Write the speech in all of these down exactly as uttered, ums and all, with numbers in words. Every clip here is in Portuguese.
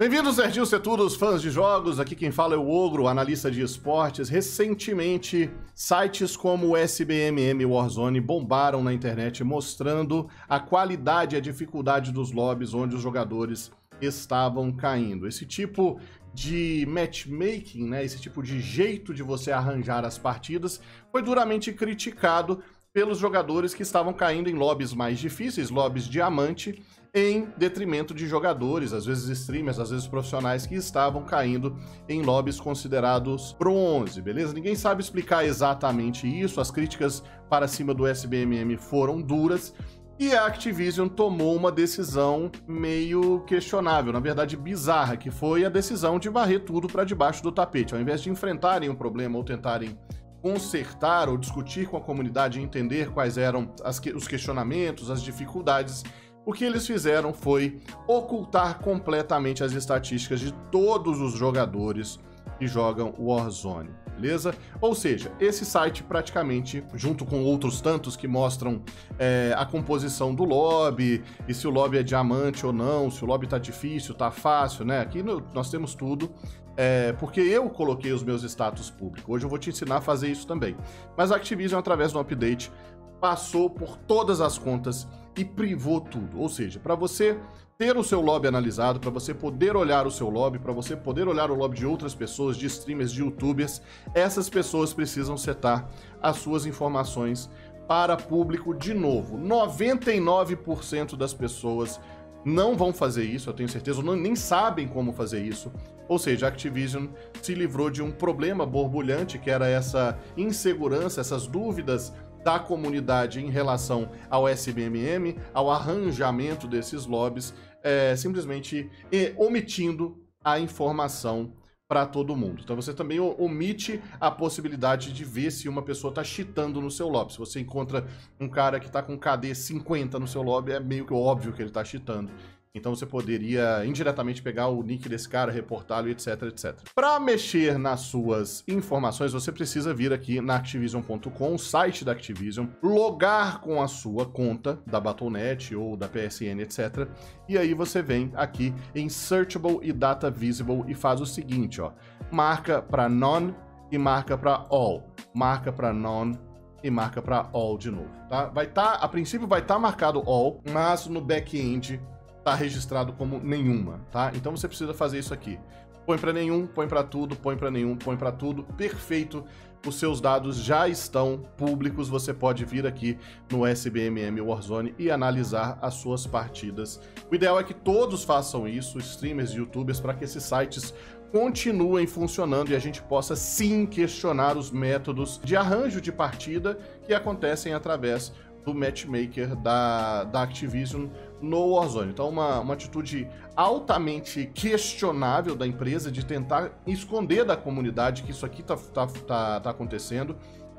Bem-vindos, nerdinhos, setudos, fãs de jogos. Aqui quem fala é o Ogro, analista de esportes. Recentemente, sites como o S B M M e Warzone bombaram na internet mostrando a qualidade e a dificuldade dos lobbies onde os jogadores estavam caindo. Esse tipo de matchmaking, né, esse tipo de jeito de você arranjar as partidas foi duramente criticado pelos jogadores que estavam caindo em lobbies mais difíceis, lobbies diamante, em detrimento de jogadores, às vezes streamers, às vezes profissionais, que estavam caindo em lobbies considerados bronze, beleza? Ninguém sabe explicar exatamente isso, as críticas para cima do S B M M foram duras, e a Activision tomou uma decisão meio questionável, na verdade bizarra, que foi a decisão de varrer tudo para debaixo do tapete. Ao invés de enfrentarem o problema ou tentarem consertar ou discutir com a comunidade e entender quais eram as que, os questionamentos, as dificuldades, o que eles fizeram foi ocultar completamente as estatísticas de todos os jogadores que jogam Warzone, beleza? Ou seja, esse site praticamente, junto com outros tantos que mostram é, a composição do lobby, e se o lobby é diamante ou não, se o lobby tá difícil, tá fácil, né? Aqui no, nós temos tudo, é, porque eu coloquei os meus status públicos. Hoje eu vou te ensinar a fazer isso também. Mas a Activision, através do update, passou por todas as contas e privou tudo. Ou seja, para você ter o seu lobby analisado, para você poder olhar o seu lobby, para você poder olhar o lobby de outras pessoas, de streamers, de youtubers, essas pessoas precisam setar as suas informações para público de novo. noventa e nove por cento das pessoas não vão fazer isso, eu tenho certeza, não, nem sabem como fazer isso. Ou seja, a Activision se livrou de um problema borbulhante, que era essa insegurança, essas dúvidas da comunidade em relação ao S B M M, ao arranjamento desses lobbies, é, simplesmente omitindo a informação para todo mundo. Então você também omite a possibilidade de ver se uma pessoa está cheatando no seu lobby. Se você encontra um cara que está com K D cinquenta no seu lobby, é meio que óbvio que ele está cheatando. Então você poderia indiretamente pegar o nick desse cara, reportá-lo, etc, et cetera. Para mexer nas suas informações, você precisa vir aqui na Activision ponto com, o site da Activision, logar com a sua conta da Battle ponto net ou da P S N, et cetera. E aí você vem aqui em Searchable e Data Visible e faz o seguinte, ó. Marca para None e marca para All. Marca para None e marca para All de novo, tá? Vai tá, a princípio vai estar tá marcado All, mas no back-end tá registrado como nenhuma, tá? Então você precisa fazer isso aqui. Põe para nenhum, põe para tudo, põe para nenhum, põe para tudo. Perfeito. Os seus dados já estão públicos. Você pode vir aqui no S B M M Warzone e analisar as suas partidas. O ideal é que todos façam isso, streamers e youtubers, para que esses sites continuem funcionando e a gente possa sim questionar os métodos de arranjo de partida que acontecem através do matchmaker da, da Activision no Warzone. Então uma, uma atitude altamente questionável da empresa de tentar esconder da comunidade que isso aqui tá, tá, tá, tá acontecendo,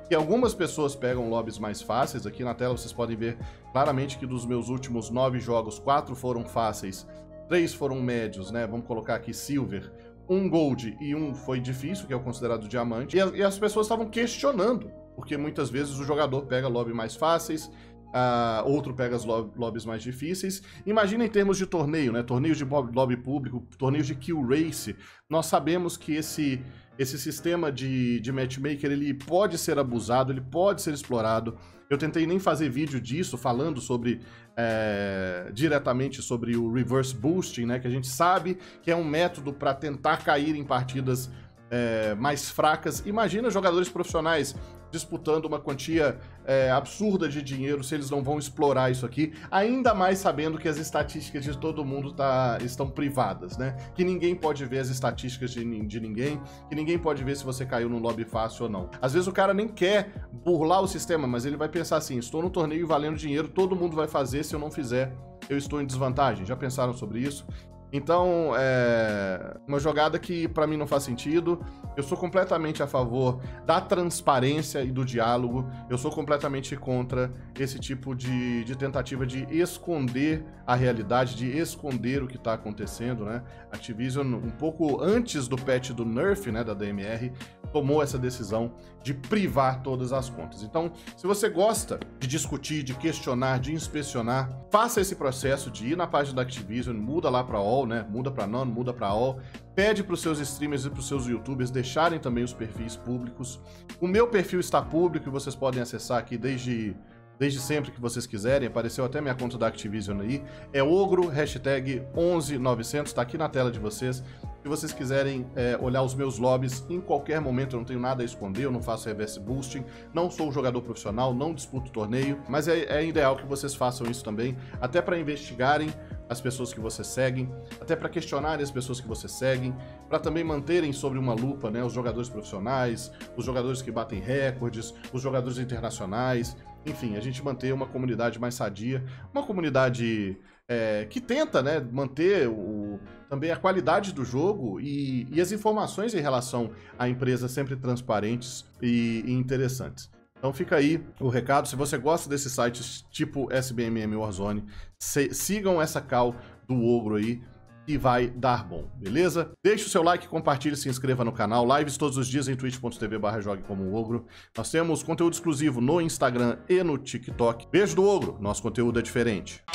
que algumas pessoas pegam lobbies mais fáceis. Aqui na tela vocês podem ver claramente que dos meus últimos nove jogos, quatro foram fáceis, três foram médios, né? Vamos colocar aqui Silver, um Gold e um foi difícil, que é o considerado diamante, e, e as pessoas estavam questionando, porque muitas vezes o jogador pega lobby mais fáceis, Uh, outro pega as lob lobbies mais difíceis. Imagina em termos de torneio, né? Torneios de lobby público, torneios de kill race. Nós sabemos que esse, esse sistema de, de matchmaker, ele pode ser abusado, ele pode ser explorado. Eu tentei nem fazer vídeo disso, falando sobre é, diretamente sobre o reverse boosting, né? Que a gente sabe que é um método para tentar cair em partidas é, mais fracas. Imagina jogadores profissionais disputando uma quantia é, absurda de dinheiro, se eles não vão explorar isso aqui, ainda mais sabendo que as estatísticas de todo mundo tá, estão privadas, né? Que ninguém pode ver as estatísticas de, de ninguém, que ninguém pode ver se você caiu num lobby fácil ou não. Às vezes o cara nem quer burlar o sistema, mas ele vai pensar assim, estou no torneio valendo dinheiro, todo mundo vai fazer, se eu não fizer, eu estou em desvantagem. Já pensaram sobre isso? Então, é uma jogada que para mim não faz sentido. Eu sou completamente a favor da transparência e do diálogo. Eu sou completamente contra esse tipo de, de tentativa de esconder a realidade, de esconder o que tá acontecendo, né? Activision, um pouco antes do patch do Nerf, né, da D M R, tomou essa decisão de privar todas as contas. Então, se você gosta de discutir, de questionar, de inspecionar, faça esse processo de ir na página da Activision, muda lá para All, all, né? Muda para none, muda para all. Pede para os seus streamers e para os seus youtubers deixarem também os perfis públicos. O meu perfil está público e vocês podem acessar aqui desde... Desde sempre que vocês quiserem, apareceu até minha conta da Activision aí, é Ogro, hashtag um um nove zero zero, tá aqui na tela de vocês. Se vocês quiserem é, olhar os meus lobbies em qualquer momento, eu não tenho nada a esconder, eu não faço reverse boosting, não sou jogador profissional, não disputo torneio, mas é, é ideal que vocês façam isso também, até para investigarem as pessoas que vocês seguem, até para questionarem as pessoas que vocês seguem, para também manterem sobre uma lupa, né, os jogadores profissionais, os jogadores que batem recordes, os jogadores internacionais, enfim, a gente manter uma comunidade mais sadia, uma comunidade é, que tenta, né, manter o, também a qualidade do jogo e, e as informações em relação à empresa sempre transparentes e, e interessantes. Então fica aí o recado, se você gosta desses sites tipo S B M M Warzone, se, sigam essa call do Ogro aí, que vai dar bom, beleza? Deixe o seu like, compartilhe, se inscreva no canal. Lives todos os dias em twitch ponto tv barra jogue como ogro. Nós temos conteúdo exclusivo no Instagram e no TikTok. Beijo do Ogro, nosso conteúdo é diferente.